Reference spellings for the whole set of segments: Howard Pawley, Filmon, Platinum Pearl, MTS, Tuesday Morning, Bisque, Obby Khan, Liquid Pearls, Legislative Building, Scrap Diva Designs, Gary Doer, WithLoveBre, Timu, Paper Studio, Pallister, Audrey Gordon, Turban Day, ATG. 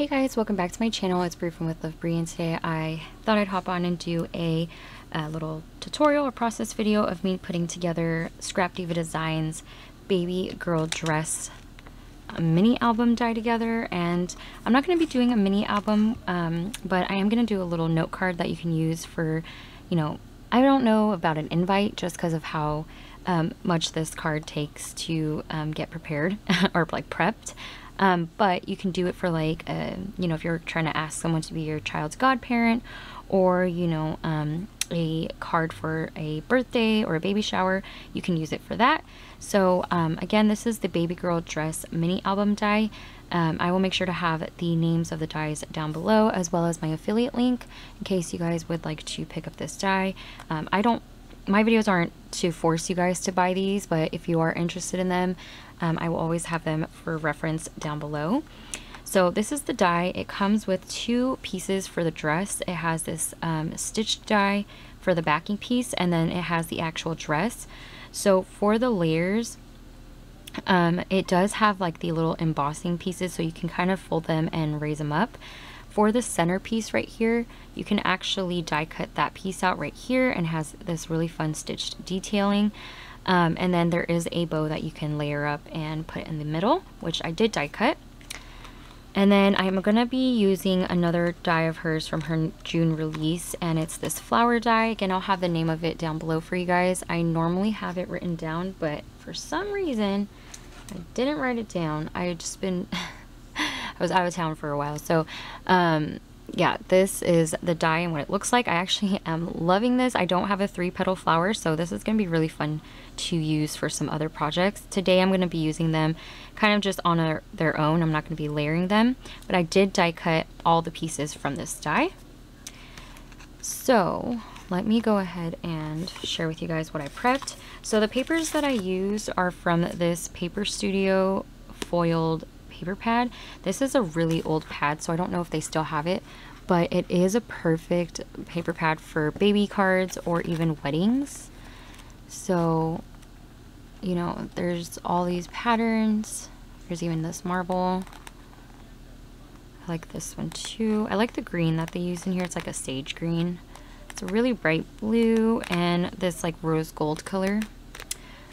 Hey guys, welcome back to my channel. It's Bree from With Love Bree, and today I thought I'd hop on and do a little tutorial or process video of me putting together Scrap Diva Designs baby girl dress mini album die together. And I'm not going to be doing a mini album, but I am going to do a little note card that you can use for, you know, I don't know about an invite just because of how much this card takes to get prepared or like prepped. But you can do it for like, you know, if you're trying to ask someone to be your child's godparent, or, you know, a card for a birthday or a baby shower, you can use it for that. So again, this is the baby girl dress mini album die. I will make sure to have the names of the dies down below, as well as my affiliate link in case you guys would like to pick up this die. My videos aren't to force you guys to buy these, but if you are interested in them, I will always have them for reference down below. So this is the die. It comes with two pieces for the dress. It has this stitched die for the backing piece, and then it has the actual dress. So for the layers, it does have like the little embossing pieces, so you can kind of fold them and raise them up. For the center piece right here, you can actually die cut that piece out right here, and has this really fun stitched detailing. And then there is a bow that you can layer up and put in the middle, which I did die cut. And then I'm going to be using another die of hers from her June release, and it's this flower die. Again, I'll have the name of it down below for you guys. I normally have it written down, but for some reason, I didn't write it down. I had just been... I was out of town for a while, so yeah, this is the die and what it looks like. I actually am loving this. I don't have a 3-petal flower, so this is going to be really fun to use for some other projects. Today I'm going to be using them kind of just on their own. I'm not going to be layering them, but I did die cut all the pieces from this die. So let me go ahead and share with you guys what I prepped. So the papers that I used are from this Paper Studio foiled paper pad. This is a really old pad, so I don't know if they still have it, but it is a perfect paper pad for baby cards or even weddings. So, you know, there's all these patterns. There's even this marble. I like this one too. I like the green that they use in here. It's like a sage green. It's a really bright blue and this like rose gold color.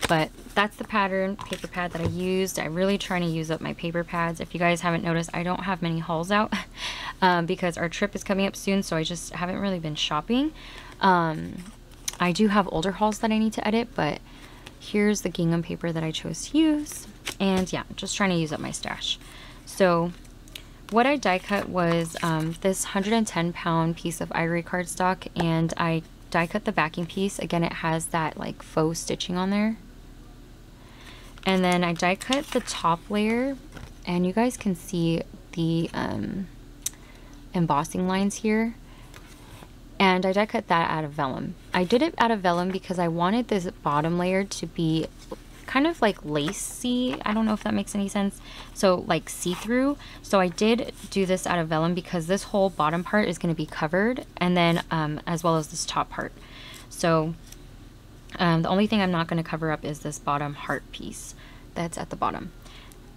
But that's the pattern paper pad that I used. I'm really trying to use up my paper pads. If you guys haven't noticed, I don't have many hauls out because our trip is coming up soon, so I just haven't really been shopping. I do have older hauls that I need to edit, but here's the gingham paper that I chose to use. And yeah, just trying to use up my stash. So what I die cut was this 110-pound piece of ivory cardstock, and I die cut the backing piece. Again, it has that like faux stitching on there. And then I die cut the top layer, and you guys can see the embossing lines here. And I die cut that out of vellum. I did it out of vellum because I wanted this bottom layer to be kind of like lacy. I don't know if that makes any sense. So like see-through. So I did do this out of vellum because this whole bottom part is going to be covered, and then as well as this top part. So the only thing I'm not going to cover up is this bottom heart piece that's at the bottom.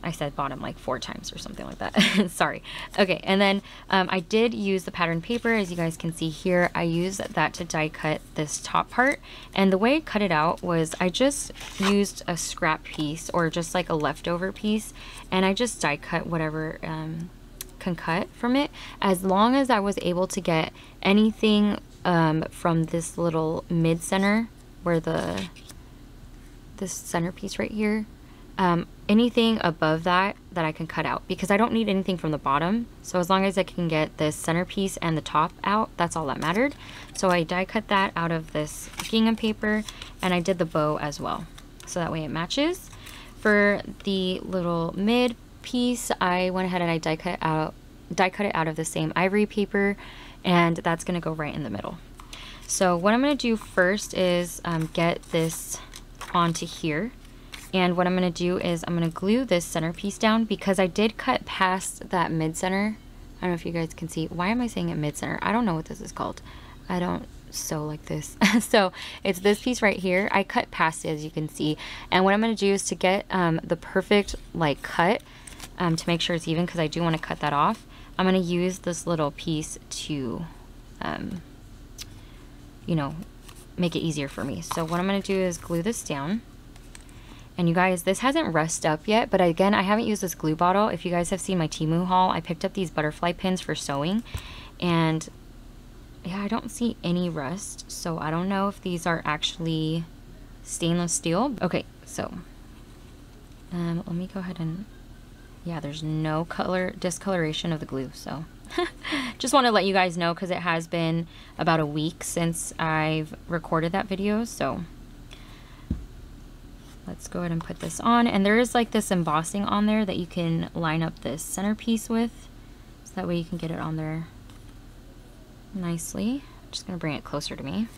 I said bottom like 4 times or something like that. Sorry. Okay, and then I did use the pattern paper, as you guys can see here. I used that to die cut this top part, and the way I cut it out was I just used a scrap piece or just like a leftover piece, and I just die cut whatever can cut from it, as long as I was able to get anything from this little mid center where this centerpiece right here, anything above that I can cut out, because I don't need anything from the bottom. So as long as I can get this centerpiece and the top out, that's all that mattered. So I die cut that out of this gingham paper, and I did the bow as well, so that way it matches. For the little mid piece, I went ahead and I die cut it out of the same ivory paper, and that's going to go right in the middle. So what I'm going to do first is get this onto here. And what I'm going to do is I'm going to glue this centerpiece down, because I did cut past that mid-center. I don't know if you guys can see. Why am I saying it mid-center? I don't know what this is called. I don't sew like this. So it's this piece right here. I cut past it, as you can see. And what I'm going to do is to get the perfect like cut to make sure it's even, because I do want to cut that off. I'm going to use this little piece to, you know, make it easier for me. So what I'm going to do is glue this down. And you guys, this hasn't rusted up yet, but again, I haven't used this glue bottle. If you guys have seen my Timu haul, I picked up these butterfly pins for sewing, and yeah, I don't see any rust, so I don't know if these are actually stainless steel. Okay, so let me go ahead and, yeah, there's no color discoloration of the glue, so just want to let you guys know because it has been about a week since I've recorded that video, so. Let's go ahead and put this on, and there is like this embossing on there that you can line up this centerpiece with, so that way you can get it on there nicely. I'm just gonna bring it closer to me.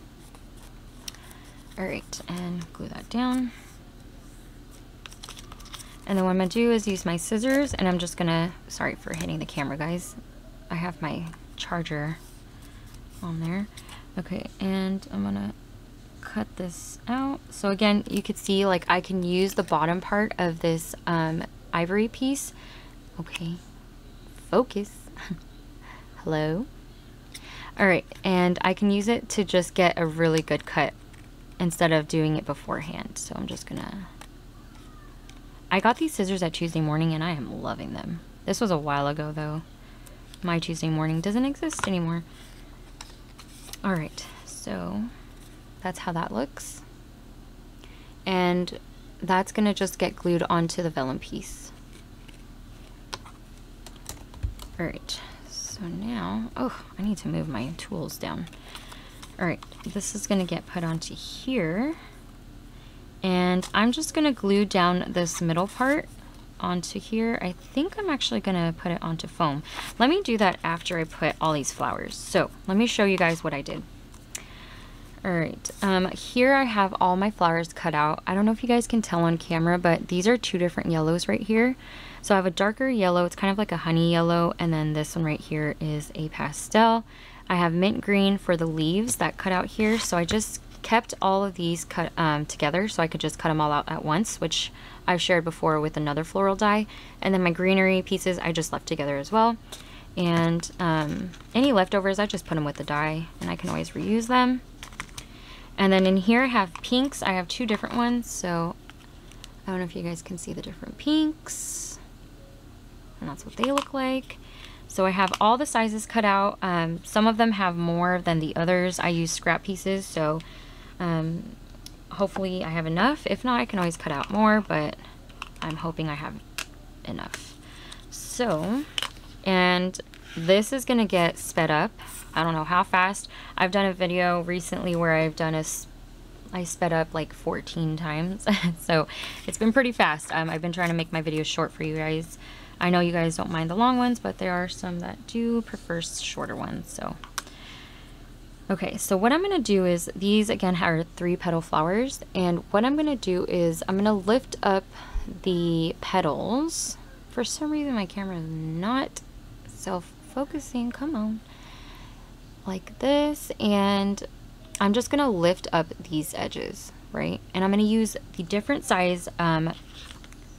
All right, and glue that down. And then what I'm gonna do is use my scissors, and I'm just gonna, sorry for hitting the camera, guys. I have my charger on there. Okay, and I'm gonna cut this out. So again, you could see like I can use the bottom part of this ivory piece. Okay, focus. Hello. All right, and I can use it to just get a really good cut instead of doing it beforehand. So I'm just gonna, I got these scissors at Tuesday Morning and I am loving them. This was a while ago though. My Tuesday Morning doesn't exist anymore. All right, so that's how that looks. And that's gonna just get glued onto the vellum piece. All right, so now, oh, I need to move my tools down. All right, this is gonna get put onto here. And I'm just gonna glue down this middle part onto here. I think I'm actually gonna put it onto foam. Let me do that after I put all these flowers. So let me show you guys what I did. All right, here I have all my flowers cut out. I don't know if you guys can tell on camera, but these are two different yellows right here. So I have a darker yellow, it's kind of like a honey yellow, and then this one right here is a pastel. I have mint green for the leaves that cut out here, so I just kept all of these cut together so I could just cut them all out at once, which I've shared before with another floral die. And then my greenery pieces I just left together as well. And any leftovers, I just put them with the die, and I can always reuse them. And then in here I have pinks. I have two different ones, so I don't know if you guys can see the different pinks. And that's what they look like. So I have all the sizes cut out. Some of them have more than the others. I use scrap pieces, so hopefully I have enough. If not, I can always cut out more, but I'm hoping I have enough. So, and this is gonna get sped up. I don't know how fast. I've done a video recently where I've done I sped up like 14 times. So it's been pretty fast. I've been trying to make my videos short for you guys. I know you guys don't mind the long ones, but there are some that do prefer shorter ones, so. Okay, so what I'm gonna do is, these again are 3-petal flowers, and what I'm gonna do is I'm gonna lift up the petals. For some reason my camera is not self-focusing, come on. Like this, and I'm just gonna lift up these edges, right? And I'm gonna use the different size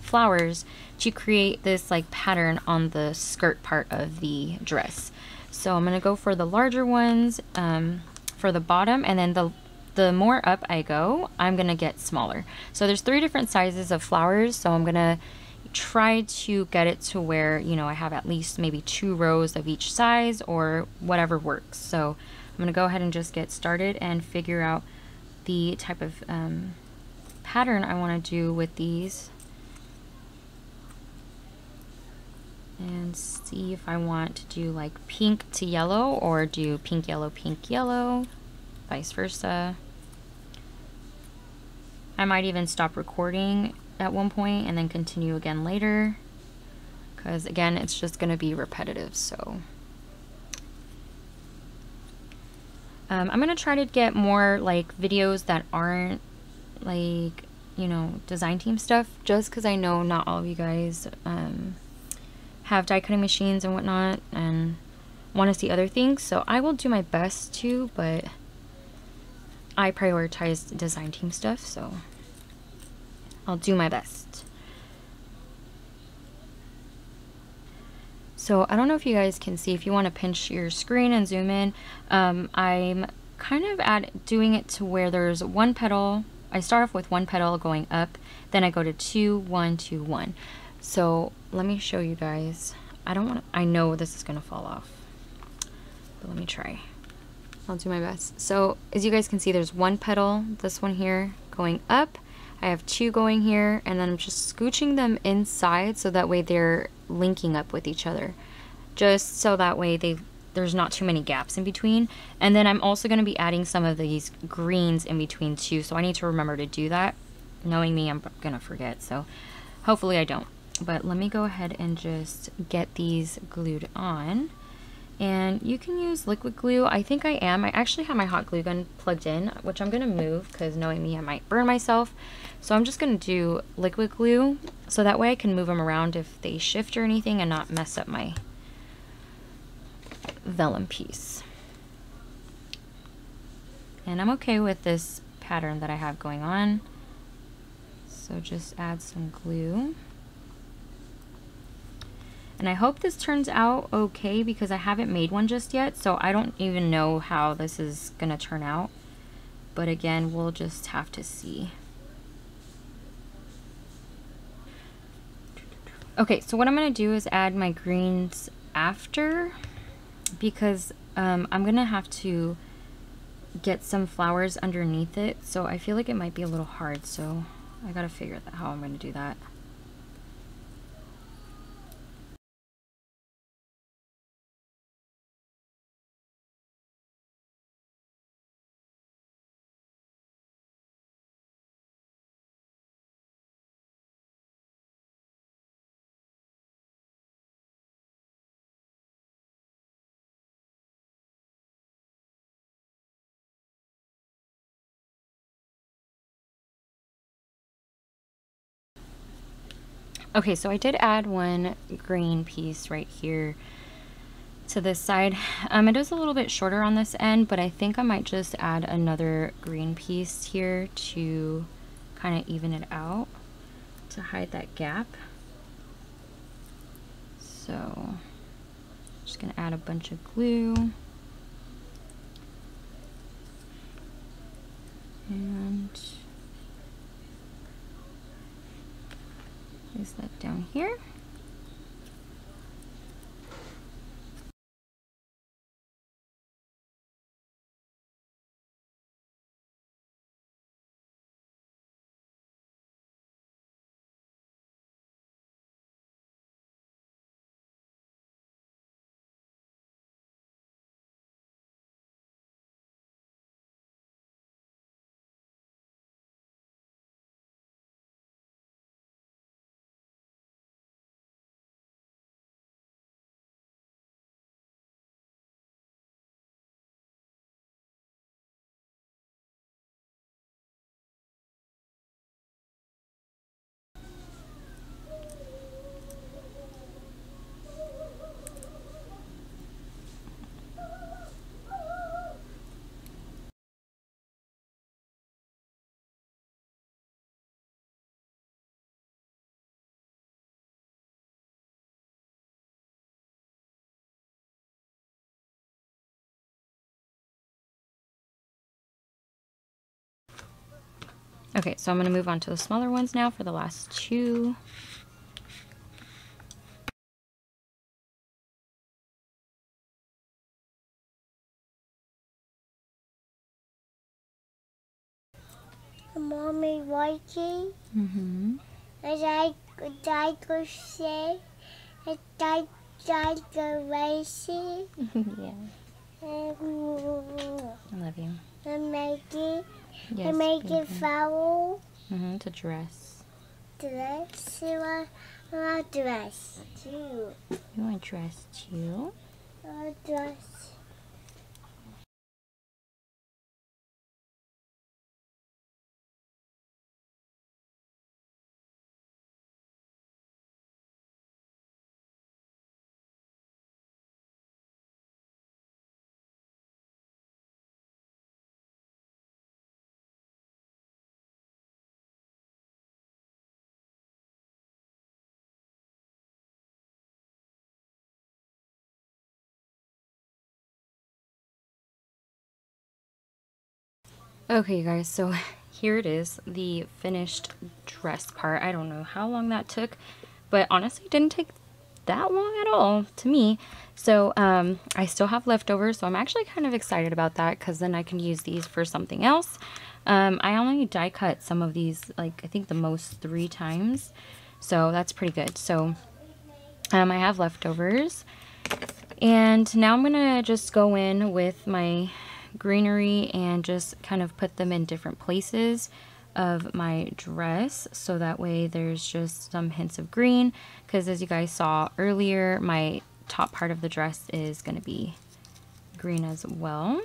flowers to create this like pattern on the skirt part of the dress. So I'm gonna go for the larger ones for the bottom, and then the more up I go, I'm gonna get smaller. So there's 3 different sizes of flowers, so I'm gonna try to get it to where, you know, I have at least maybe 2 rows of each size or whatever works. So I'm gonna go ahead and just get started and figure out the type of pattern I want to do with these and see if I want to do like pink to yellow or do pink yellow, vice versa. I might even stop recording at one point and then continue again later, because again it's just going to be repetitive. So I'm going to try to get more like videos that aren't like, you know, design team stuff, just because I know not all of you guys have die cutting machines and whatnot and want to see other things, so I will do my best to, but I prioritize design team stuff, so I'll do my best. So I don't know if you guys can see, if you want to pinch your screen and zoom in, I'm kind of doing it to where there's one petal. I start off with one petal going up, then I go to 2, 1, 2, 1. So let me show you guys. I don't want to, I know this is going to fall off, but let me try. I'll do my best. So as you guys can see, there's one petal, this one here going up. I have two going here, and then I'm just scooching them inside so that way they're linking up with each other, just so that way there's not too many gaps in between. And then I'm also going to be adding some of these greens in between too, so I need to remember to do that. Knowing me, I'm gonna forget, so hopefully I don't. But let me go ahead and just get these glued on. And you can use liquid glue. I think I am. I actually have my hot glue gun plugged in, which I'm going to move because knowing me, I might burn myself. So I'm just going to do liquid glue so that way I can move them around if they shift or anything and not mess up my vellum piece. And I'm okay with this pattern that I have going on. So just add some glue. And I hope this turns out okay because I haven't made one just yet, so I don't even know how this is gonna turn out. But again, we'll just have to see. Okay, so what I'm gonna do is add my greens after, because I'm gonna have to get some flowers underneath it, so I feel like it might be a little hard, so I gotta figure out how I'm gonna do that. Okay, so I did add one green piece right here to this side. It is a little bit shorter on this end, but I think I might just add another green piece here to kind of even it out, to hide that gap. So just gonna add a bunch of glue. And place that down here. Okay, so I'm going to move on to the smaller ones now for the last two. Mommy watching. Mm-hmm. I go say, I go racing. Yeah. I love you. I'm making. Yes, I make it foul. Mm-hmm, to dress. Dress? I dress too. You want to dress too? I dress. Okay you guys, so here it is, the finished dress part. I don't know how long that took, but honestly it didn't take that long at all to me. So I still have leftovers, so I'm actually kind of excited about that because then I can use these for something else. I only die cut some of these, like I think the most 3 times, so that's pretty good. So I have leftovers, and now I'm gonna just go in with my greenery and just kind of put them in different places of my dress, so that way there's just some hints of green, because as you guys saw earlier, my top part of the dress is going to be green as well.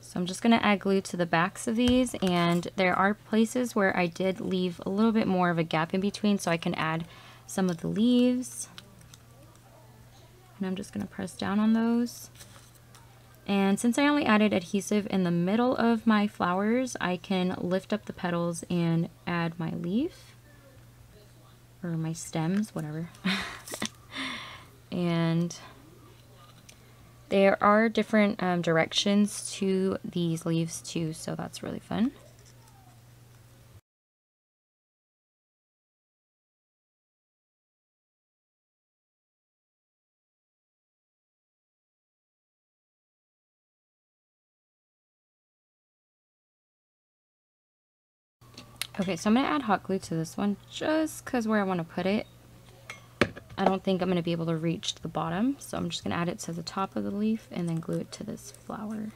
So I'm just going to add glue to the backs of these, and there are places where I did leave a little bit more of a gap in between, so I can add some of the leaves, and I'm just going to press down on those. And since I only added adhesive in the middle of my flowers, I can lift up the petals and add my leaf, or my stems, whatever. And there are different directions to these leaves too, so that's really fun. Okay, so I'm going to add hot glue to this one just because where I want to put it, I don't think I'm going to be able to reach the bottom. So I'm just going to add it to the top of the leaf and then glue it to this flower.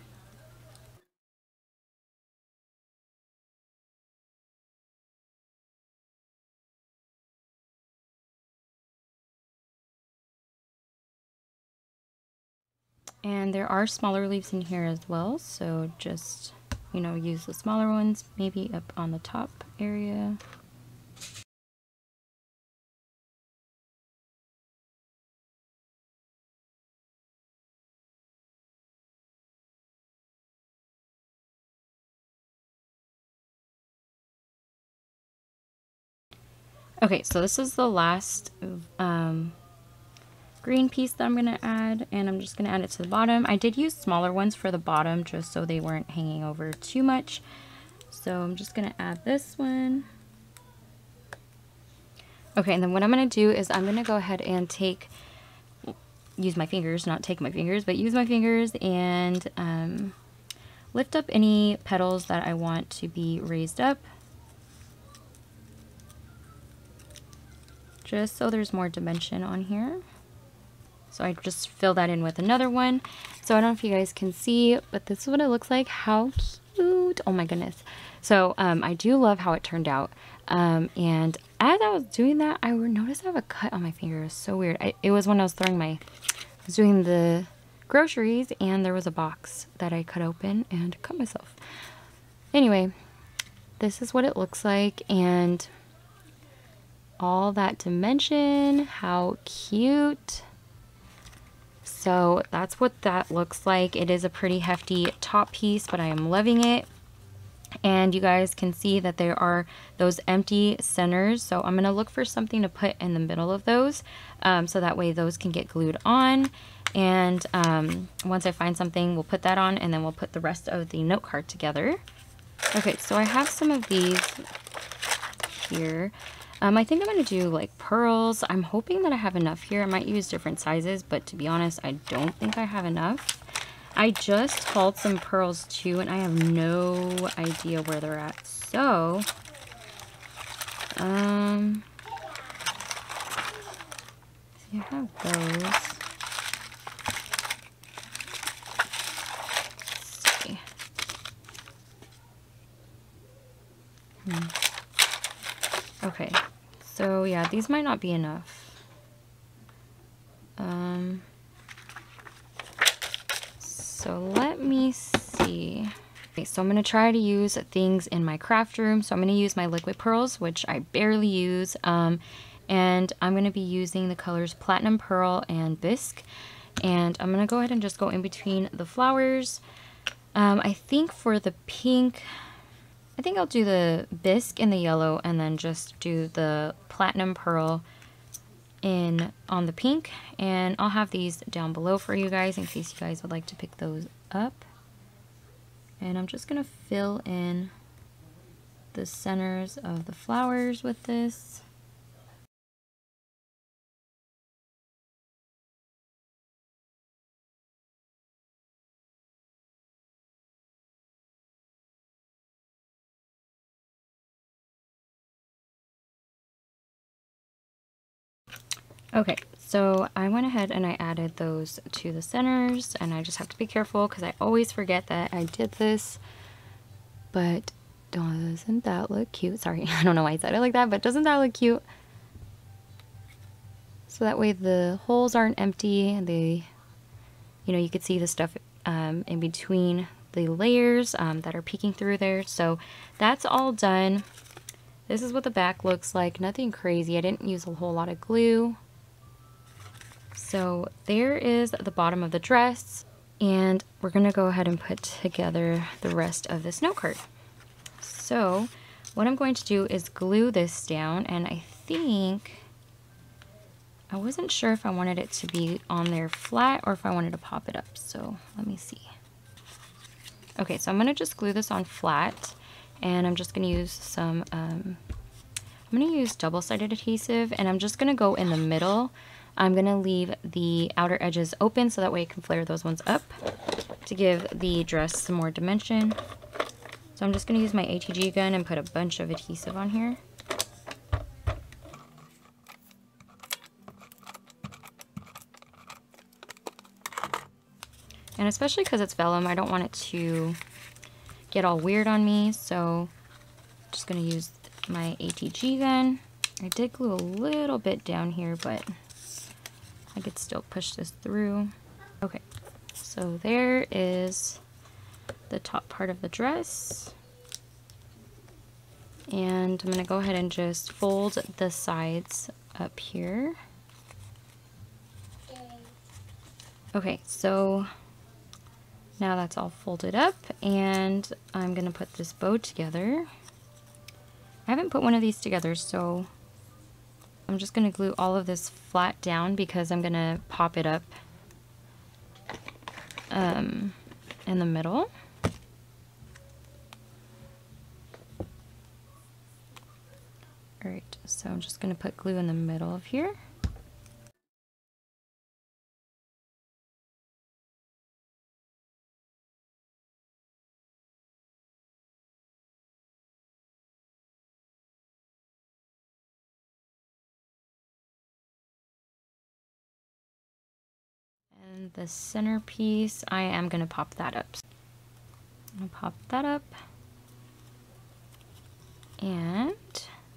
And there are smaller leaves in here as well, so just, you know, use the smaller ones, maybe up on the top area. Okay, so this is the last green piece that I'm going to add, and I'm just going to add it to the bottom. I did use smaller ones for the bottom just so they weren't hanging over too much. So I'm just going to add this one. Okay, and then what I'm going to do is I'm going to go ahead and use my fingers and lift up any petals that I want to be raised up, just so there's more dimension on here. So I just fill that in with another one. So I don't know if you guys can see, but this is what it looks like. How cute. Oh my goodness. So I do love how it turned out. And as I was doing that, I noticed I have a cut on my finger. It was so weird. It was when I was doing the groceries, and there was a box that I cut open and cut myself. Anyway, this is what it looks like, and all that dimension. How cute. So that's what that looks like. It is a pretty hefty top piece, but I am loving it. And you guys can see that there are those empty centers. So I'm going to look for something to put in the middle of those, so that way those can get glued on. And once I find something, we'll put that on, and then we'll put the rest of the note card together. Okay, so I have some of these here. I think I'm going to do like pearls. I'm hoping that I have enough here. I might use different sizes, but to be honest, I don't think I have enough. I just hauled some pearls too, and I have no idea where they're at. So, see, I have those. Let's see. Okay. So yeah, these might not be enough. So let me see. Okay, so I'm gonna try to use things in my craft room. So I'm gonna use my liquid pearls, which I barely use. And I'm gonna be using the colors Platinum Pearl and Bisque. And I'm gonna go ahead and just go in between the flowers. I think for the pink, I think I'll do the bisque in the yellow, and then just do the platinum pearl on the pink, and I'll have these down below for you guys in case you guys would like to pick those up. And I'm just gonna fill in the centers of the flowers with this. Okay, so I went ahead and I added those to the centers, and I just have to be careful because I always forget that I did this. But doesn't that look cute? Sorry, I don't know why I said it like that, but doesn't that look cute? So that way the holes aren't empty, and they, you know, you could see the stuff in between the layers that are peeking through there. So that's all done. This is what the back looks like. Nothing crazy. I didn't use a whole lot of glue. So there is the bottom of the dress, and we're gonna go ahead and put together the rest of this note card. So what I'm going to do is glue this down, and I think, I wasn't sure if I wanted it to be on there flat or if I wanted to pop it up, so let me see. Okay, so I'm gonna just glue this on flat, and I'm just gonna use some, I'm gonna use double-sided adhesive, and I'm just gonna go in the middle. I'm gonna leave the outer edges open so that way I can flare those ones up to give the dress some more dimension. So I'm just gonna use my ATG gun and put a bunch of adhesive on here. And especially because it's vellum, I don't want it to get all weird on me, so I'm just gonna use my ATG gun. I did glue a little bit down here, but I could still push this through. Okay, so there is the top part of the dress. And I'm gonna go ahead and just fold the sides up here. Okay, so now that's all folded up, and I'm gonna put this bow together. I haven't put one of these together, so I'm just gonna glue all of this flat down because I'm gonna pop it up in the middle. All right, so I'm just gonna put glue in the middle of here. The centerpiece, I am going to pop that up. I'm going to pop that up, and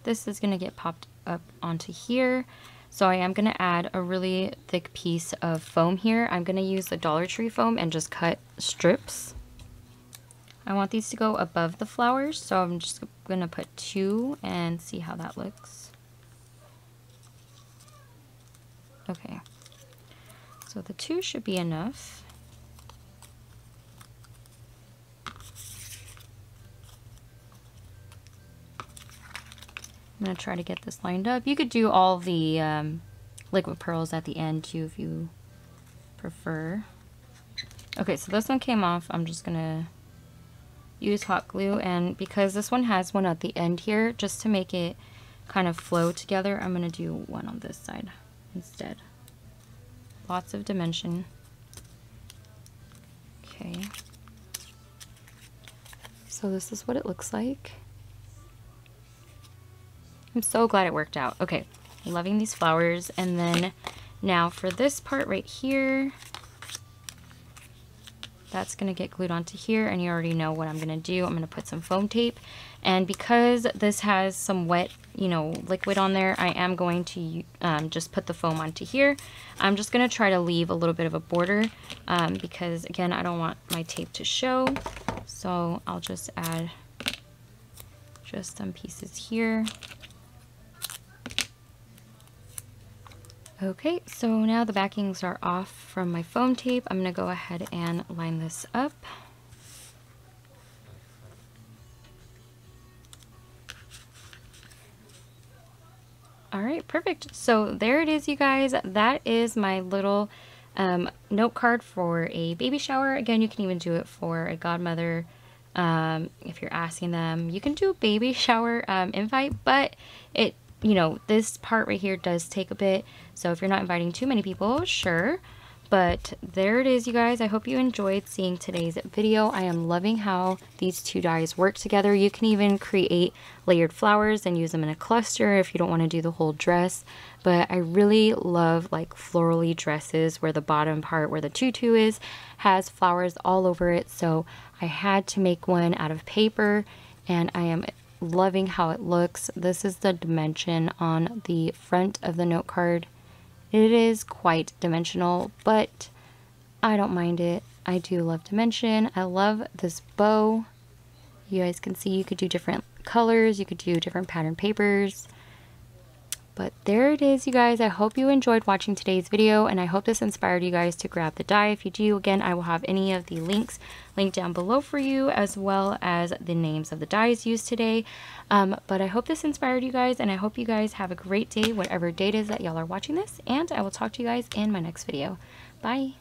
this is going to get popped up onto here. So I am going to add a really thick piece of foam here. I'm going to use the Dollar Tree foam and just cut strips. I want these to go above the flowers, so I'm just going to put two and see how that looks. Okay. So the two should be enough. I'm gonna try to get this lined up. You could do all the liquid pearls at the end too if you prefer. Okay, so this one came off. I'm just gonna use hot glue, and because this one has one at the end here, just to make it kind of flow together, I'm gonna do one on this side instead. Lots of dimension. Okay. So this is what it looks like. I'm so glad it worked out. Okay, loving these flowers. And then now for this part right here, that's gonna get glued onto here, and you already know what I'm gonna do. I'm gonna put some foam tape. And because this has some wet, you know, liquid on there, I am going to just put the foam onto here. I'm just gonna try to leave a little bit of a border because again, I don't want my tape to show. So I'll just add just some pieces here. Okay, so now the backings are off from my foam tape. I'm gonna go ahead and line this up. All right, perfect. So there it is, you guys. That is my little note card for a baby shower. Again, you can even do it for a godmother if you're asking them. You can do a baby shower invite, but it, you know, this part right here does take a bit. So if you're not inviting too many people, sure. But there it is, you guys. I hope you enjoyed seeing today's video. I am loving how these two dyes work together. You can even create layered flowers and use them in a cluster if you don't want to do the whole dress. But I really love like florally dresses where the bottom part where the tutu is has flowers all over it. So I had to make one out of paper, and I am loving how it looks. This is the dimension on the front of the note card. It is quite dimensional, but I don't mind it. I do love dimension. I love this bow. You guys can see you could do different colors. You could do different pattern papers. But there it is, you guys. I hope you enjoyed watching today's video, and I hope this inspired you guys to grab the die. If you do, again, I will have any of the links linked down below for you, as well as the names of the dies used today. But I hope this inspired you guys, and I hope you guys have a great day, whatever day it is that y'all are watching this, and I will talk to you guys in my next video. Bye!